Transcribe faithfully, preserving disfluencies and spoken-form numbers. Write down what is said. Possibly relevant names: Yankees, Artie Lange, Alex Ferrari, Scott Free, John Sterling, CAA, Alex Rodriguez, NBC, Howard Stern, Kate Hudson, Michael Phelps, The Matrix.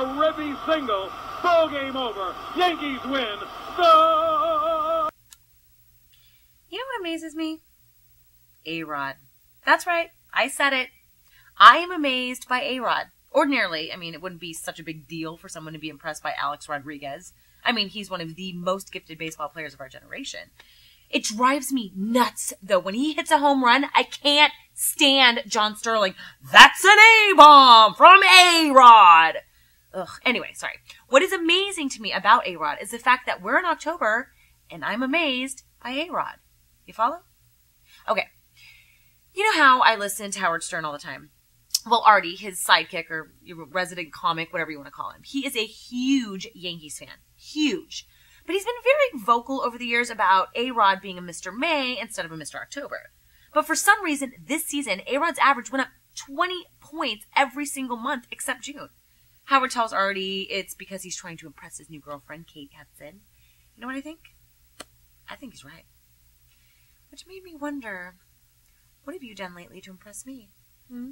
a Ribby single. Ball game over. Yankees win. The... You know what amazes me? A-Rod. That's right. I said it. I am amazed by A-Rod. Ordinarily, I mean, it wouldn't be such a big deal for someone to be impressed by Alex Rodriguez. I mean, he's one of the most gifted baseball players of our generation. It drives me nuts, though. When he hits a home run, I can't stand John Sterling. That's an A-bomb from A-Rod. Ugh. Anyway, sorry. What is amazing to me about A-Rod is the fact that we're in October, and I'm amazed by A-Rod. You follow? Okay. You know how I listen to Howard Stern all the time? Well, Artie, his sidekick or resident comic, whatever you want to call him. He is a huge Yankees fan. Huge. But he's been very vocal over the years about A-Rod being a Mister May instead of a Mister October. But for some reason, this season, A-Rod's average went up twenty points every single month except June. Howard tells Artie it's because he's trying to impress his new girlfriend, Kate Hudson. You know what I think? I think he's right. Which made me wonder, what have you done lately to impress me? Hmm?